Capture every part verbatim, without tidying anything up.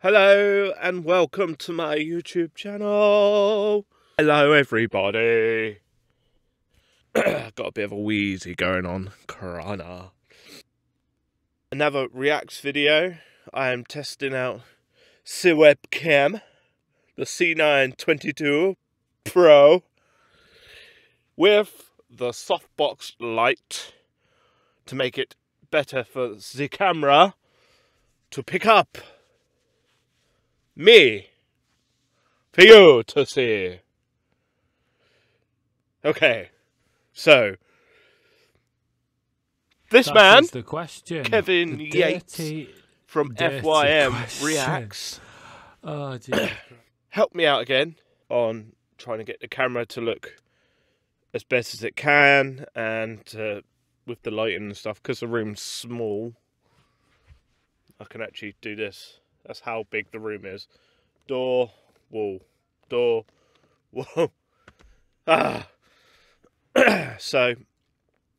Hello and welcome to my YouTube channel. Hello everybody. Got a bit of a wheezy going on, Corona. Another reacts video. I am testing out C webcam, the C nine twenty-two Pro with the softbox light to make it better for the camera to pick up me, for you to see. Okay, so this that man, the question. Kevin the Yates dirty, from dirty F Y M question. Reacts, oh, dear. Helped me out again on trying to get the camera to look as best as it can, and uh, with the lighting and stuff, because the room's small, I can actually do this. That's how big the room is. Door, wall, door, wall. Ah. So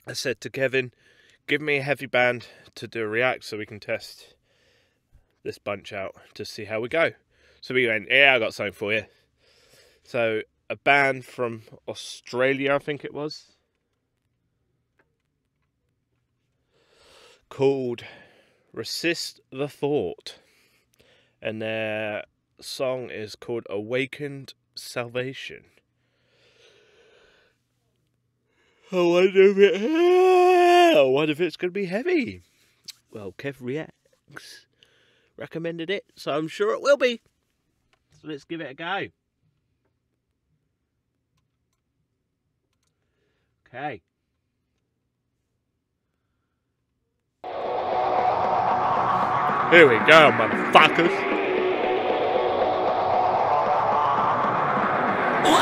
I said to Kevin, give me a heavy band to do a react so we can test this bunch out to see how we go. So we went, yeah, I got something for you. So a band from Australia, I think it was, called Resist the Thought. And their song is called Awakened Salvation. I wonder if, it, I wonder if it's going to be heavy. Well, Kev Reacts recommended it, so I'm sure it will be. So let's give it a go. Okay. Here we go, motherfuckers. We're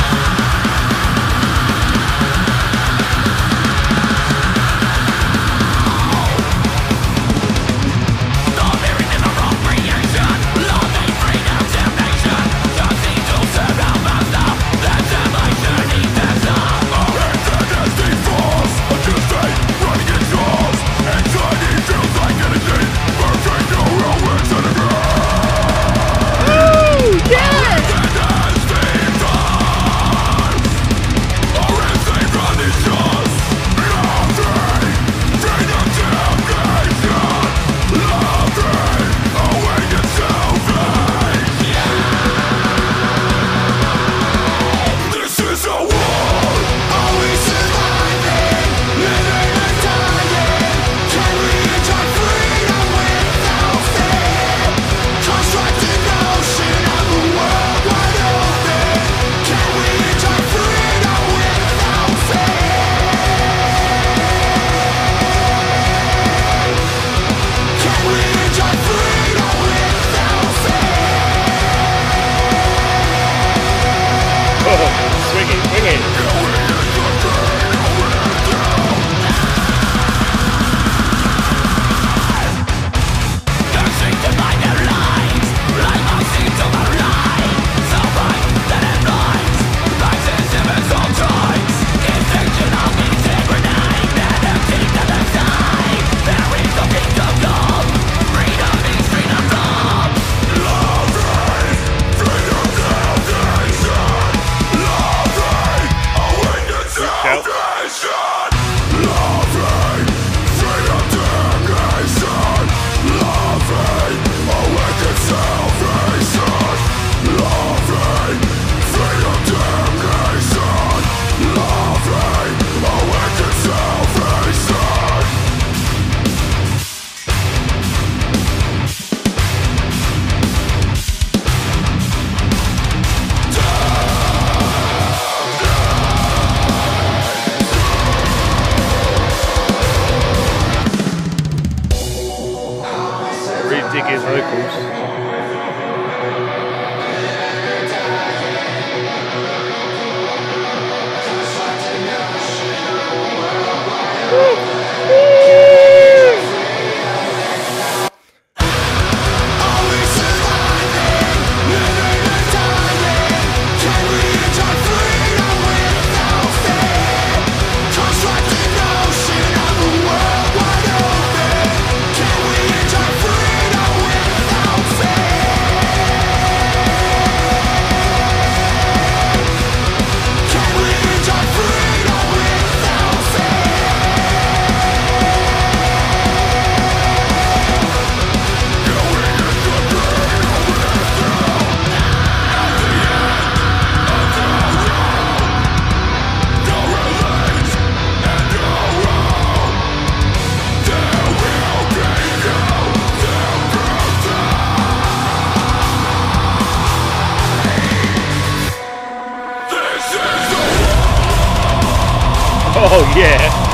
Oh yeah.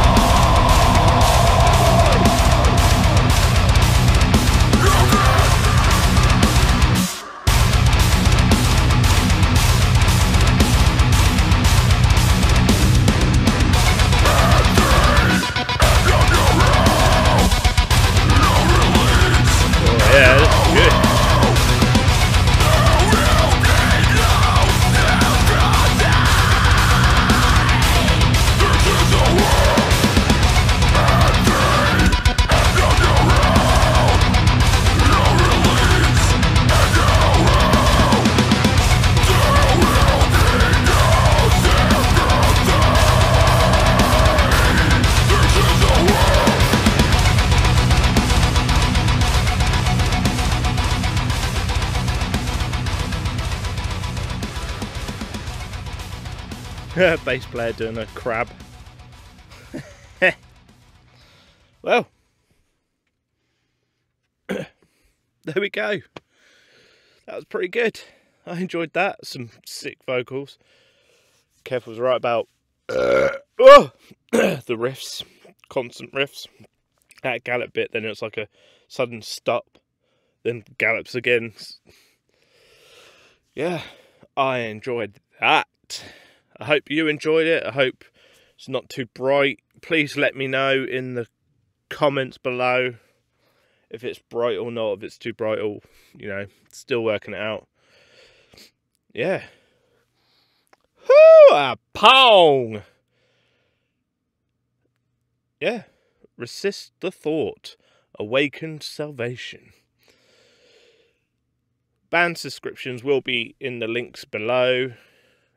Bass player doing a crab. Well, there we go. That was pretty good. I enjoyed that. Some sick vocals. Kev was right about uh, oh, the riffs, constant riffs. That gallop bit, then it's like a sudden stop, then gallops again. Yeah, I enjoyed that. I hope you enjoyed it. I hope it's not too bright. Please let me know in the comments below if it's bright or not, if it's too bright or, you know, still working it out. Yeah. Whoo, a pong! Yeah. Resist the Thought. Awakened Salvation. Band subscriptions will be in the links below.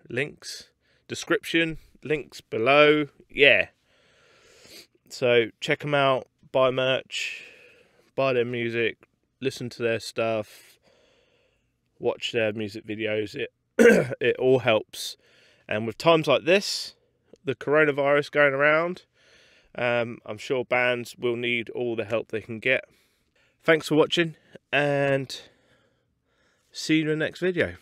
Links? Description, links below, yeah. So check them out, buy merch, buy their music, listen to their stuff, watch their music videos. It it all helps. And with times like this, the coronavirus going around, um, I'm sure bands will need all the help they can get. Thanks for watching, and see you in the next video.